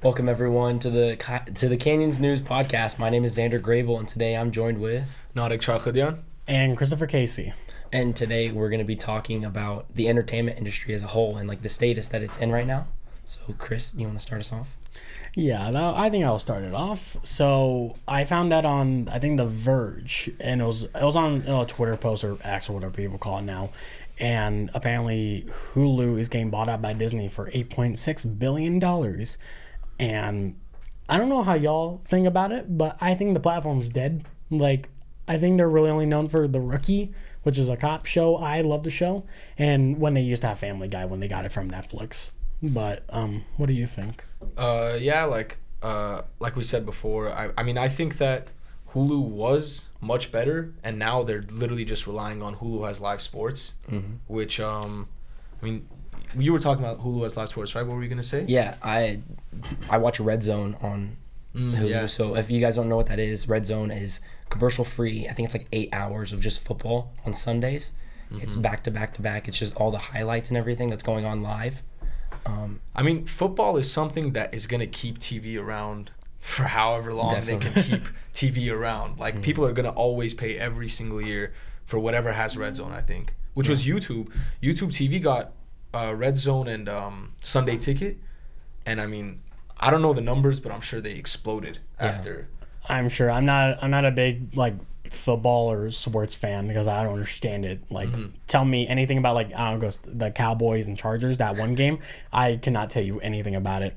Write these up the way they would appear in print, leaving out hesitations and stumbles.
Welcome everyone to the Canyons News podcast. My name is Xander Grable, and today I'm joined with Nareg Charkhedian and Christopher Casey. And today we're going to be talking about the entertainment industry as a whole and like the status that it's in right now. So Chris, you want to start us off? Yeah, I think I'll start it off. So I found that on I think The Verge, and it was on a Twitter post or X or whatever people call it now. And apparently Hulu is getting bought out by Disney for $8.6 billion. And I don't know how y'all think about it, but I think the platform's dead. Like, I think they're really only known for The Rookie, which is a cop show. I love the show. And when they used to have Family Guy when they got it from Netflix. But what do you think? Yeah, like we said before, I mean, I think that Hulu was much better, and now they're literally just relying on Hulu as live sports, which, I mean... You were talking about Hulu as live sports, right? What were you gonna say? Yeah, I watch Red Zone on Hulu. Yeah. So if you guys don't know what that is, Red Zone is commercial free. I think it's like 8 hours of just football on Sundays. It's back to back to back. It's just all the highlights and everything that's going on live. I mean, football is something that is gonna keep TV around for however long they can keep TV around. Like people are gonna always pay every single year for whatever has Red Zone. I think, which was YouTube. YouTube TV got. Red Zone and Sunday Ticket, and I mean, I don't know the numbers, but I'm sure they exploded after. I'm sure. I'm not a big like football or sports fan because I don't understand it. Like, tell me anything about like I don't know the Cowboys and Chargers that one game. I cannot tell you anything about it.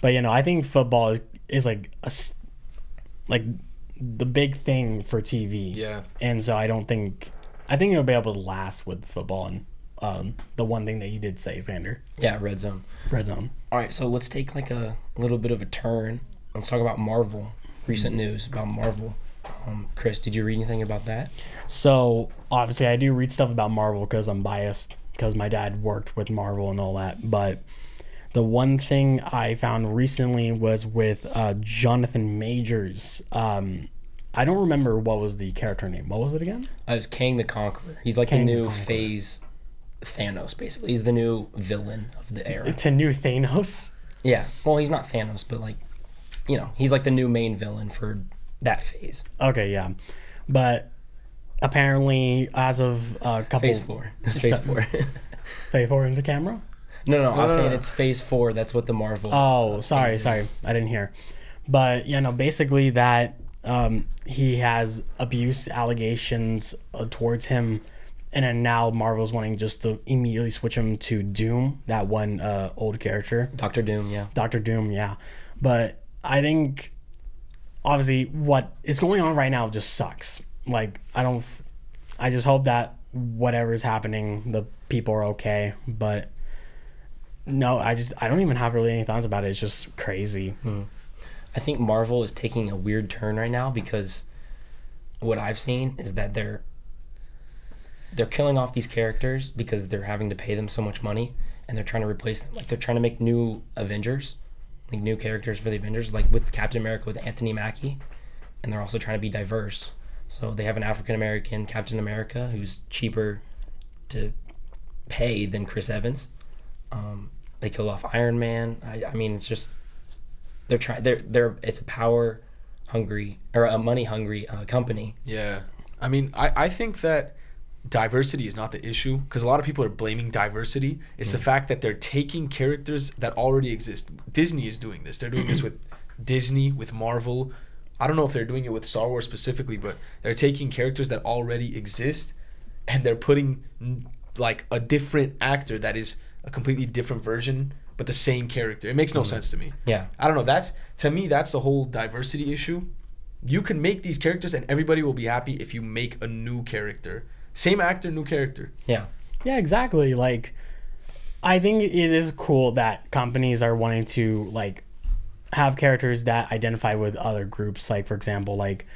But you know, I think football is like the big thing for TV. Yeah. And so I think it'll be able to last with football and. The one thing that you did say, Xander. Yeah, Red Zone. Red Zone. All right, so let's take like a little bit of a turn. Let's talk about Marvel. Recent news about Marvel. Chris, did you read anything about that? So obviously I do read stuff about Marvel because I'm biased because my dad worked with Marvel and all that. But the one thing I found recently was with Jonathan Majors. I don't remember what was the character name. What was it again? It was Kang the Conqueror. He's like Kang the new phase... Thanos, basically. He's the new villain of the era. It's a new Thanos? Yeah. Well, he's not Thanos, but, like, you know, he's, like, the new main villain for that phase. Okay, yeah. But apparently, as of a couple... Phase 4. It's Phase 4. Phase 4 into camera? No, I'm saying it's Phase 4. That's what the Marvel... Oh, sorry. I didn't hear. But, you know, basically that he has abuse allegations towards him. And then now Marvel's wanting just to immediately switch him to Doom, that one old character. Dr. Doom, yeah. Dr. Doom, yeah. But I think, obviously, what is going on right now just sucks. Like, I just hope that whatever's happening, the people are okay. But no, I don't even have really any thoughts about it. It's just crazy. I think Marvel is taking a weird turn right now because what I've seen is that they're killing off these characters because they're having to pay them so much money, and they're trying to replace them. Like, they're trying to make new Avengers, like new characters for the Avengers, like with Captain America with Anthony Mackie, and they're also trying to be diverse. So they have an African-American Captain America who's cheaper to pay than Chris Evans. They kill off Iron Man. I mean, it's just it's a power hungry or a money hungry company. Yeah, I mean, I think that diversity is not the issue because a lot of people are blaming diversity. It's the fact that they're taking characters that already exist. Disney is doing this. They're doing this with Disney, with Marvel. I don't know if they're doing it with Star Wars specifically, but they're taking characters that already exist and they're putting like a different actor that is a completely different version but the same character. It makes no sense to me. Yeah. I don't know. To me, that's the whole diversity issue. You can make these characters and everybody will be happy if you make a new character. Same actor, new character. Yeah, exactly. Like, I think it is cool that companies are wanting to like have characters that identify with other groups. Like, for example, like,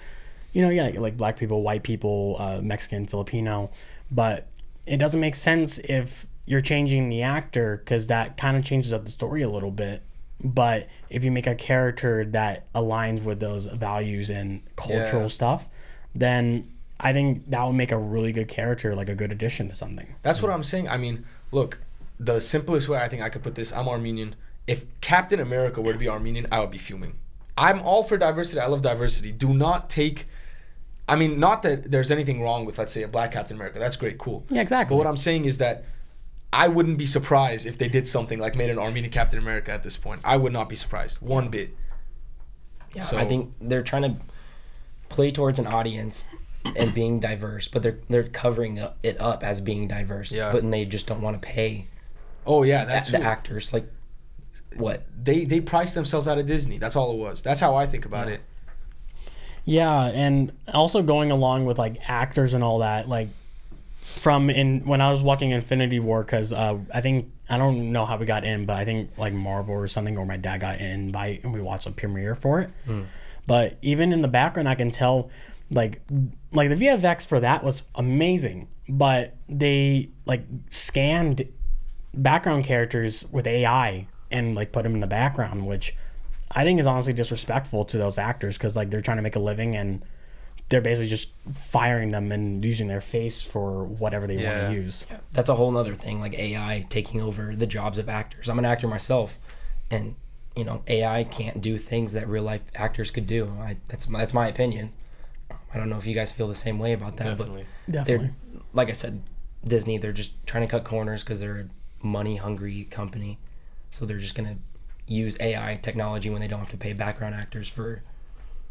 you know, yeah, like black people, white people, Mexican, Filipino. But it doesn't make sense if you're changing the actor because that kind of changes up the story a little bit. But if you make a character that aligns with those values and cultural stuff, then I think that would make a really good character, like a good addition to something. That's what I'm saying. I mean, look, the simplest way I think I could put this, I'm Armenian. if Captain America were to be Armenian, I would be fuming. I'm all for diversity. I love diversity. Do not take... I mean, not that there's anything wrong with, let's say, a black Captain America. That's great, cool. Yeah, exactly. But what I'm saying is that I wouldn't be surprised if they did something like made an Armenian Captain America at this point. I would not be surprised one bit. Yeah, so, I think they're trying to play towards an audience and being diverse, but they're covering it up as being diverse. Yeah. But they just don't want to pay. Oh yeah, that's the actors like what they priced themselves out of Disney. That's all it was. That's how I think about it. Yeah, and also going along with like actors and all that, like from when I was watching Infinity War, because I don't know how we got in, but I think like Marvel or something, or my dad got in and we watched a premiere for it. But even in the background, I can tell like the VFX for that was amazing, but they like scanned background characters with AI and like put them in the background, which I think is honestly disrespectful to those actors, because like they're trying to make a living and they're basically just firing them and using their face for whatever they want to use. Yeah. That's a whole nother thing, like AI taking over the jobs of actors. I'm an actor myself, and you know, AI can't do things that real life actors could do. That's my opinion. I don't know if you guys feel the same way about that. Definitely. But definitely. Like I said, Disney, they're just trying to cut corners because they're a money hungry company. So they're just gonna use AI technology when they don't have to pay background actors for...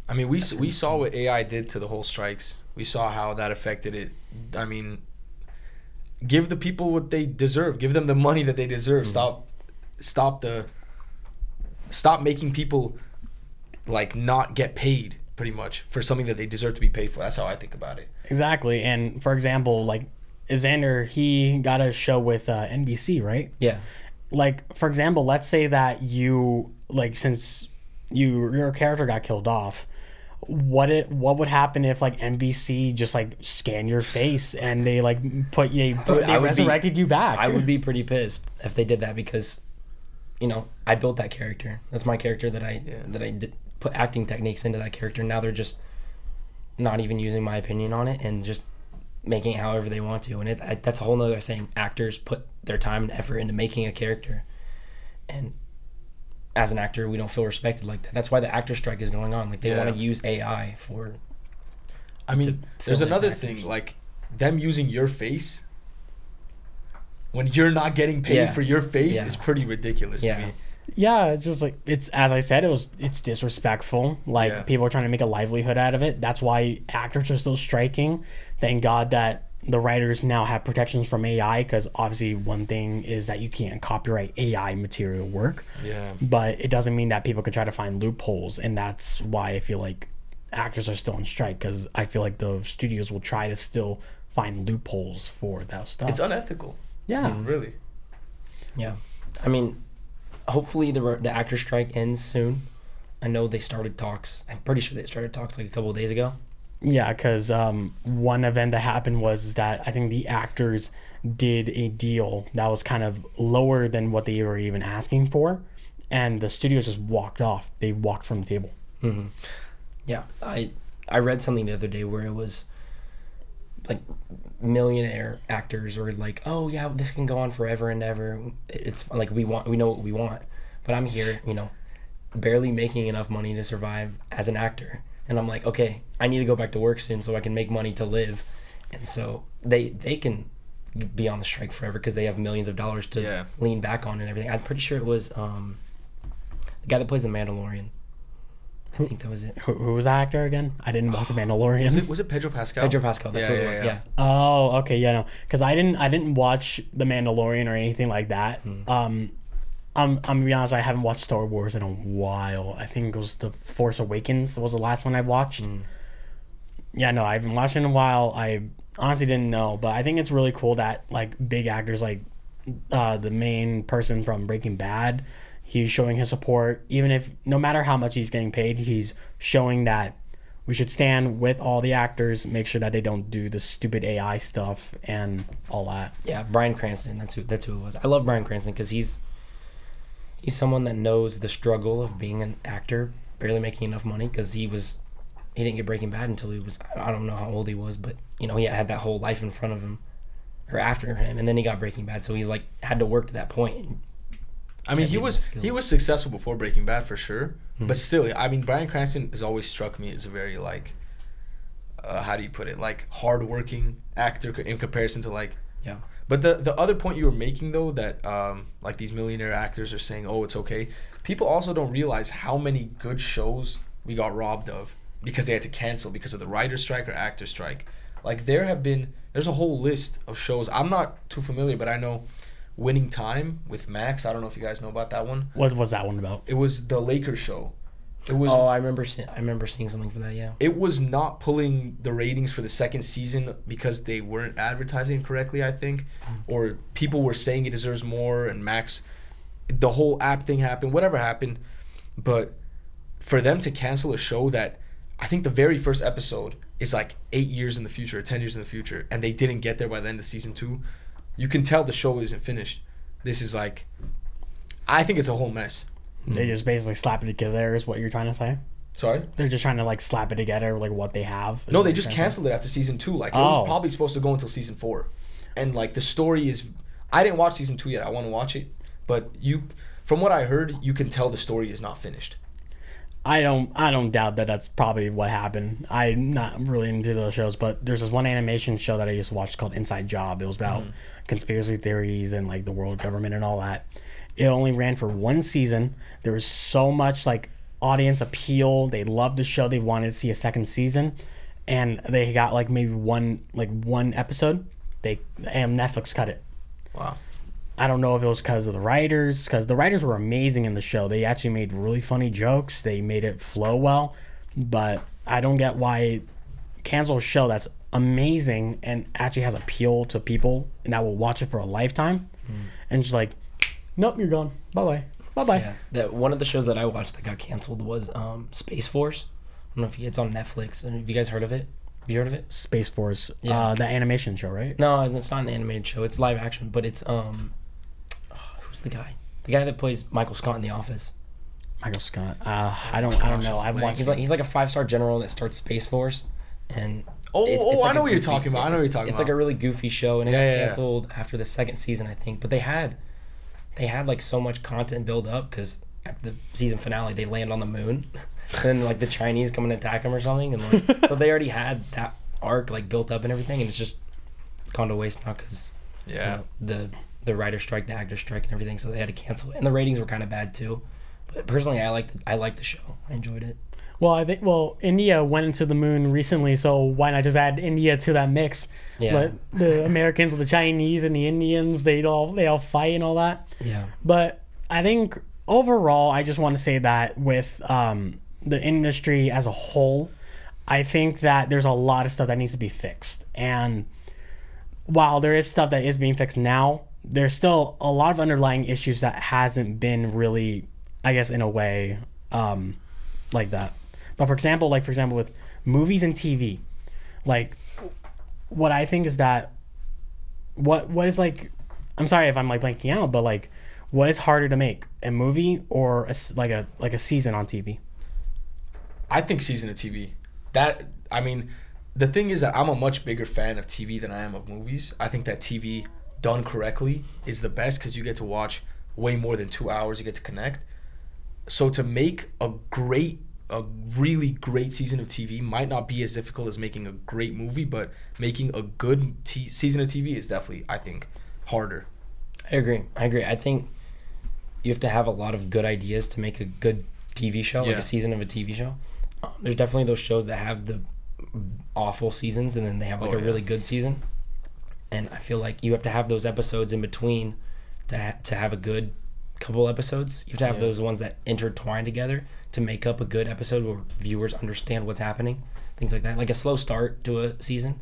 I mean, we saw what AI did to the whole strikes. We saw how that affected it. I mean, give the people what they deserve. Give them the money that they deserve. Stop making people like not get paid pretty much for something that they deserve to be paid for. That's how I think about it. Exactly. And for example, like Xander, he got a show with NBC, right? Yeah. Like, for example, let's say that you, like, since your character got killed off, what would happen if, like, NBC just, like, scanned your face and they, like, they resurrected you back? I would be pretty pissed if they did that, because, you know, I built that character. That's my character that I did, put acting techniques into that character. Now they're just not even using my opinion on it and just making it however they want to, and that's a whole nother thing. Actors put their time and effort into making a character, and as an actor, we don't feel respected like that. That's why the actor strike is going on. Like, they want to use AI for... I mean, there's another thing, like them using your face when you're not getting paid for your face is pretty ridiculous to me. Yeah, it's just like, it's, as I said, it's disrespectful. Like, people are trying to make a livelihood out of it. That's why actors are still striking. Thank God that the writers now have protections from AI, because obviously one thing is that you can't copyright AI material work. Yeah. But it doesn't mean that people can try to find loopholes, and that's why I feel like actors are still on strike, because I feel like the studios will try to still find loopholes for that stuff. It's unethical. Yeah. I mean, really. Yeah. I mean, hopefully the actor strike ends soon. I know they started talks. I'm pretty sure they started talks like a couple of days ago. Yeah, because one event that happened was that I think the actors did a deal that was kind of lower than what they were even asking for, and the studios just walked off. They walked from the table. Mm-hmm. Yeah, I read something the other day where it was like millionaire actors were like, oh yeah, this can go on forever and ever. It's like, we know what we want, but I'm here, you know, barely making enough money to survive as an actor. And I'm like, okay, I need to go back to work soon so I can make money to live. And so they can be on the strike forever because they have millions of dollars to lean back on and everything. I'm pretty sure it was the guy that plays the Mandalorian. I think that was it. Who was that actor again? I didn't watch the Mandalorian. Was it Pedro Pascal? Pedro Pascal. That's what it was. Yeah. Oh, okay. Yeah, no, because I didn't watch the Mandalorian or anything like that. I'm gonna be honest, I haven't watched Star Wars in a while. I think it was The Force Awakens was the last one I watched. Yeah, no, I haven't watched it in a while. I honestly didn't know, but I think it's really cool that like big actors like the main person from Breaking Bad, he's showing his support. Even if, no matter how much he's getting paid, he's showing that we should stand with all the actors, make sure that they don't do the stupid AI stuff and all that. Yeah, Bryan Cranston, that's who it was. I love Bryan Cranston because he's someone that knows the struggle of being an actor, barely making enough money, because he didn't get Breaking Bad until he was, I don't know how old he was, but you know, he had that whole life in front of him, or after him, and then he got Breaking Bad, so he like had to work to that point. I mean, he was successful before Breaking Bad for sure, but still, I mean, Bryan Cranston has always struck me as a very like, how do you put it, like hardworking actor in comparison to like. Yeah. But the other point you were making though, that like these millionaire actors are saying, oh, it's okay. People also don't realize how many good shows we got robbed of because they had to cancel because of the writer's strike or actor's strike. Like there's a whole list of shows. I'm not too familiar, but I know Winning Time with Max. I don't know if you guys know about that one. What was that one about? It was the Lakers show. It was, oh, I remember seeing something for that, yeah. It was not pulling the ratings for the second season because they weren't advertising correctly, I think. Or people were saying it deserves more, and Max, the whole app thing happened, whatever happened. But for them to cancel a show that I think the very first episode is like 8 years in the future or 10 years in the future, and they didn't get there by the end of season 2, you can tell the show isn't finished. This is like, I think it's a whole mess. They just basically slap it together is what you're trying to say? Sorry? They're just trying to like slap it together, like what they have. No, they just canceled it after season 2. Like it was probably supposed to go until season 4. And like the story is, I didn't watch season 2 yet. I want to watch it. But from what I heard, you can tell the story is not finished. I don't doubt that that's probably what happened. I'm not really into those shows, but there's this one animation show that I used to watch called Inside Job. It was about conspiracy theories and like the world government and all that. It only ran for 1 season. There was so much like audience appeal. They loved the show. They wanted to see a second season, and they got like maybe one episode. And Netflix cut it. Wow. I don't know if it was because of the writers, because the writers were amazing in the show. They actually made really funny jokes. They made it flow well, but I don't get why cancel a show that's amazing and actually has appeal to people and that will watch it for a lifetime, and just like, nope, you're gone. Bye-bye. Bye-bye. Yeah. That one of the shows that I watched that got canceled was Space Force. I don't know if it's on Netflix. Have you guys heard of it? Have you heard of it? Space Force. Yeah. The animation show, right? No, it's not an animated show. It's live action, but it's who's the guy? The guy that plays Michael Scott in The Office. Michael Scott. I don't know. I've watched. He's like a 5-star general that starts Space Force, and I know what you're talking about. I know what you're talking about. It's like a really goofy show, and it got canceled after the second season, I think. But they had like so much content build up because at the season finale they land on the moon, and like the Chinese come and attack them or something, and like, so they already had that arc like built up and everything, and it's gone to waste now because the writer strike, the actor strike, and everything, so they had to cancel it, and the ratings were kind of bad too. But personally, I liked the show. I enjoyed it. Well, India went into the moon recently, so why not just add India to that mix? Yeah. But the Americans with the Chinese and the Indians, they all fight and all that. Yeah. But I think overall, I just want to say that with the industry as a whole, I think that there's a lot of stuff that needs to be fixed. And while there is stuff that is being fixed now, there's still a lot of underlying issues that hasn't been really, I guess, in a way, like that. But for example, with movies and TV, like what I think is that what is like, I'm sorry if I'm like blanking out, but like what is harder to make, a movie or a season on TV? I think season of TV. That, I mean, the thing is that I'm a much bigger fan of TV than I am of movies. I think that TV done correctly is the best because you get to watch way more than 2 hours. You get to connect. So to make a really great season of TV might not be as difficult as making a great movie, but making a good season of TV is definitely, I think, harder. I agree. I think you have to have a lot of good ideas to make a good TV show, like a season of a TV show. There's definitely those shows that have the awful seasons, and then they have like a really good season. And I feel like you have to have those episodes in between to have a good couple episodes. You have to have those ones that intertwine together to make up a good episode where viewers understand what's happening, things like that. Like a slow start to a season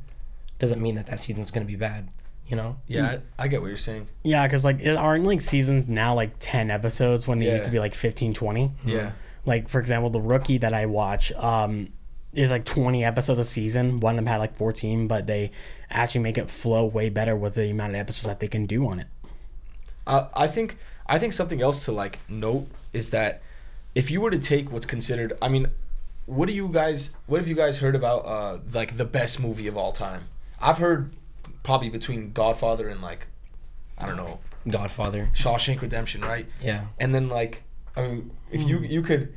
doesn't mean that season's going to be bad, you know? Yeah, I get what you're saying. Yeah, because like aren't like seasons now like 10 episodes when they used to be like 15, 20? Yeah. Like for example, The Rookie that I watch is like 20 episodes a season. One of them had like 14, but they actually make it flow way better with the amount of episodes that they can do on it. I think something else to like note is that if you were to take what's considered, I mean, what have you guys heard about like the best movie of all time? I've heard probably between Godfather and like, I don't know, Godfather, Shawshank Redemption, right? Yeah. And then like, I mean, if you could,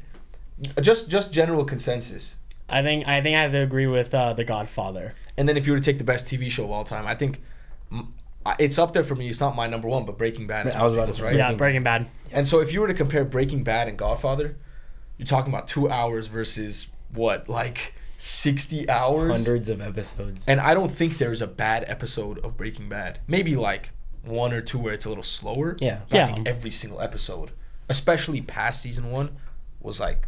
just general consensus. I think I have to agree with The Godfather. And then if you were to take the best TV show of all time, I think it's up there for me. It's not my number one, but Breaking Bad. I was about to say, right? Yeah, Breaking Bad. And so if you were to compare Breaking Bad and Godfather, you're talking about 2 hours versus what, like 60 hours? Hundreds of episodes. And I don't think there's a bad episode of Breaking Bad. Maybe like one or two where it's a little slower. Yeah. But yeah. I think every single episode, especially past season one, was like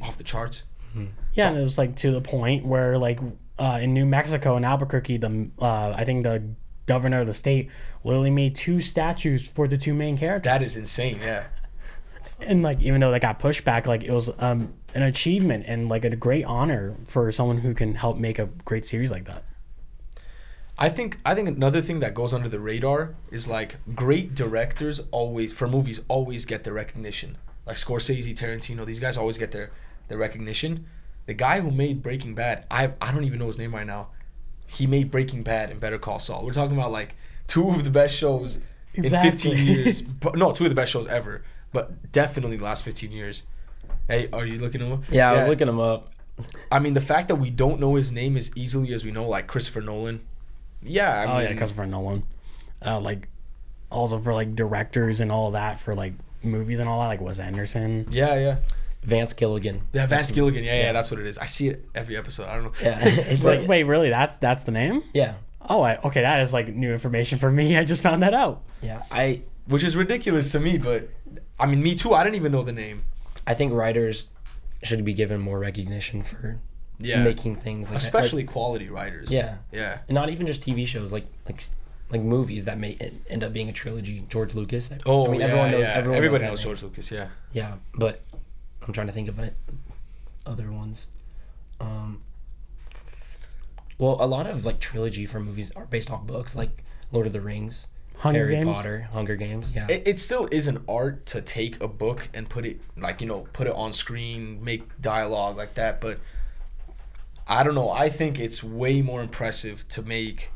off the charts. Yeah, so, and it was like to the point where like in New Mexico in Albuquerque, the I think the governor of the state literally made 2 statues for the 2 main characters. That is insane. Yeah. And like even though they got pushback, like it was an achievement and like a great honor for someone who can help make a great series like that. I think another thing that goes under the radar is like great directors always for movies always get the recognition. Like Scorsese, Tarantino, these guys always get their recognition. The guy who made Breaking Bad, I don't even know his name right now. He made Breaking Bad and Better Call Saul. We're talking about like 2 of the best shows exactly. in 15 years. No, 2 of the best shows ever, but definitely the last 15 years. Hey, are you looking him up? Yeah, I was looking him up. I mean, the fact that we don't know his name as easily as we know like Christopher Nolan. Yeah, I mean, Christopher Nolan. Like also for like directors and all that for like movies and all that, like Wes Anderson. Yeah, yeah. Vance Gilligan. Yeah, Vance Gilligan. Yeah, yeah, that's what it is. I see it every episode. I don't know. Yeah, it's like, wait, really? That's the name? Yeah. Oh, okay. That is like new information for me. I just found that out. Yeah, which is ridiculous to me, but I mean, me too. I didn't even know the name. I think writers should be given more recognition for making things, like especially that, like, quality writers. Yeah, yeah. And not even just TV shows, like movies that may end up being a trilogy. George Lucas. Oh, I mean, yeah, everyone knows. Yeah. Everybody knows George Lucas. Yeah. Yeah, but. I'm trying to think of it. Other ones. Well, a lot of like trilogy for movies are based off books, like Lord of the Rings, Harry Potter, Hunger Games. Yeah, it still is an art to take a book and put it like put it on screen, make dialogue like that. But I don't know. I think it's way more impressive to make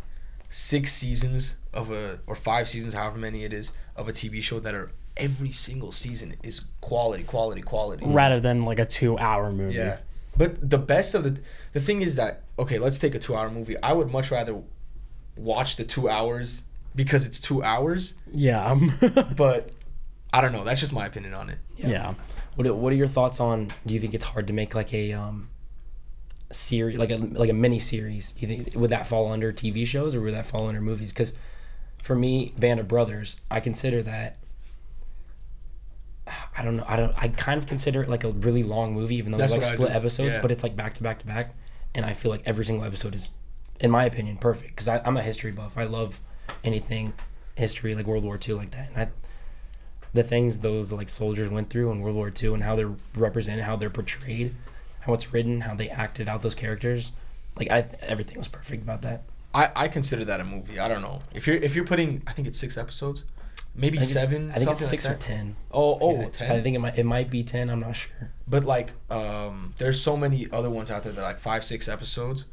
6 seasons of or 5 seasons, however many it is, of a TV show that are. Every single season is quality, quality, quality. Rather than like a 2-hour movie. Yeah. But the best of the thing is that, okay, let's take a 2-hour movie. I would much rather watch the 2 hours because it's 2 hours. Yeah. But I don't know. That's just my opinion on it. Yeah. Yeah. What are your thoughts on, do you think it's hard to make like a series, like a mini series? Do you think, would that fall under TV shows or would that fall under movies? Because for me, Band of Brothers, I consider that, I don't know. I kind of consider it like a really long movie, even though it's like split episodes, but it's like back to back to back. And I feel like every single episode is, in my opinion, perfect. Because I'm a history buff. I love anything history, like World War II, like that. And the things those like soldiers went through in World War II and how they're represented, how they're portrayed, how it's written, how they acted out those characters. Like everything was perfect about that. I consider that a movie. I don't know. If you're putting, I think it's 6 episodes. Maybe 7. I think it's 6 or 10. Oh, 10. I think it might be 10. I'm not sure. But like, there's so many other ones out there that are like 5, 6 episodes.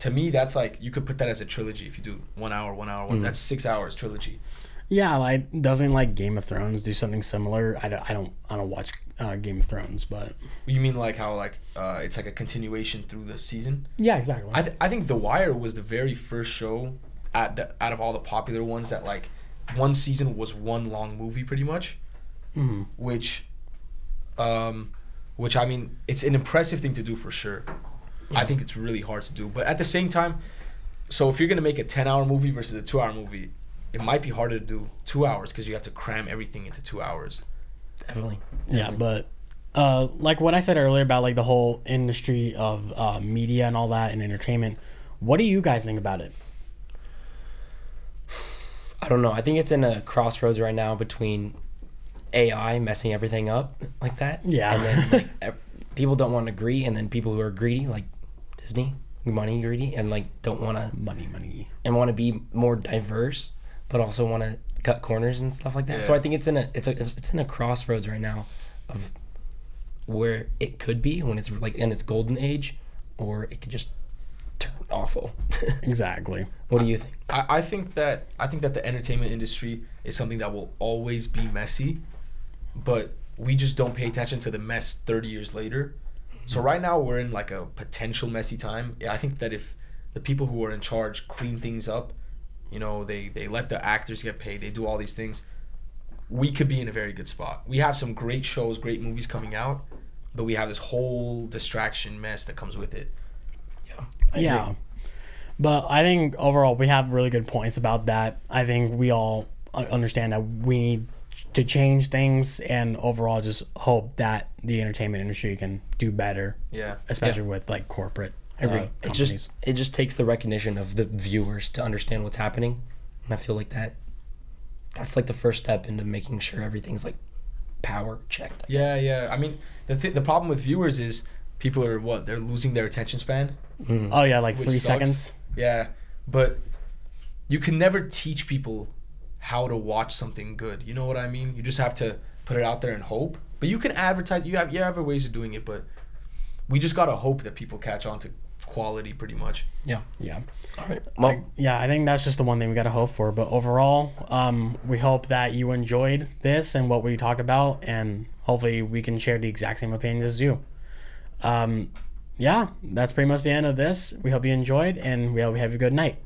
To me, that's like you could put that as a trilogy if you do 1 hour. That's 6 hours trilogy. Yeah, like doesn't like Game of Thrones do something similar? I don't watch Game of Thrones, but you mean like how like it's like a continuation through the season? Yeah, exactly. I think The Wire was the very first show out of all the popular ones that like. One season was one long movie, pretty much, which I mean, it's an impressive thing to do for sure. Yeah. I think it's really hard to do, but at the same time, so if you're gonna make a 10-hour movie versus a 2-hour movie, it might be harder to do 2 hours because you have to cram everything into 2 hours. Definitely. Yeah, but like what I said earlier about like the whole industry of media and all that and entertainment, what do you guys think about it? I don't know. I think it's in a crossroads right now between AI messing everything up like that. Yeah. And then like, people don't want to agree, and then people who are greedy, like Disney, money greedy, and like don't want to money and want to be more diverse, but also want to cut corners and stuff like that. Yeah. So I think it's in a crossroads right now of where it could be when it's like in its golden age, or it could just awful. Exactly. What do you think? I think that the entertainment industry is something that will always be messy, but we just don't pay attention to the mess 30 years later. So right now we're in like a potential messy time. I think that if the people who are in charge clean things up, you know, they let the actors get paid, they do all these things, we could be in a very good spot. We have some great shows, great movies coming out, but we have this whole distraction mess that comes with it. Yeah. But I think overall we have really good points about that. I think we all understand that we need to change things, and overall just hope that the entertainment industry can do better. Yeah. Especially with like corporate. I agree. It just takes the recognition of the viewers to understand what's happening. And I feel like that's like the first step into making sure everything's like power checked. I guess. I mean, the problem with viewers is people are they're losing their attention span. Mm. Oh yeah, like 3 seconds. Yeah, but you can never teach people how to watch something good. You know what I mean? You just have to put it out there and hope. But you can advertise. You have ways of doing it, but we just gotta hope that people catch on to quality, pretty much. Yeah. Yeah. All right. Well, I think that's just the one thing we gotta hope for. But overall, we hope that you enjoyed this and what we talked about, and hopefully we can share the exact same opinion as you. Yeah, that's pretty much the end of this. We hope you enjoyed, and we hope you have a good night.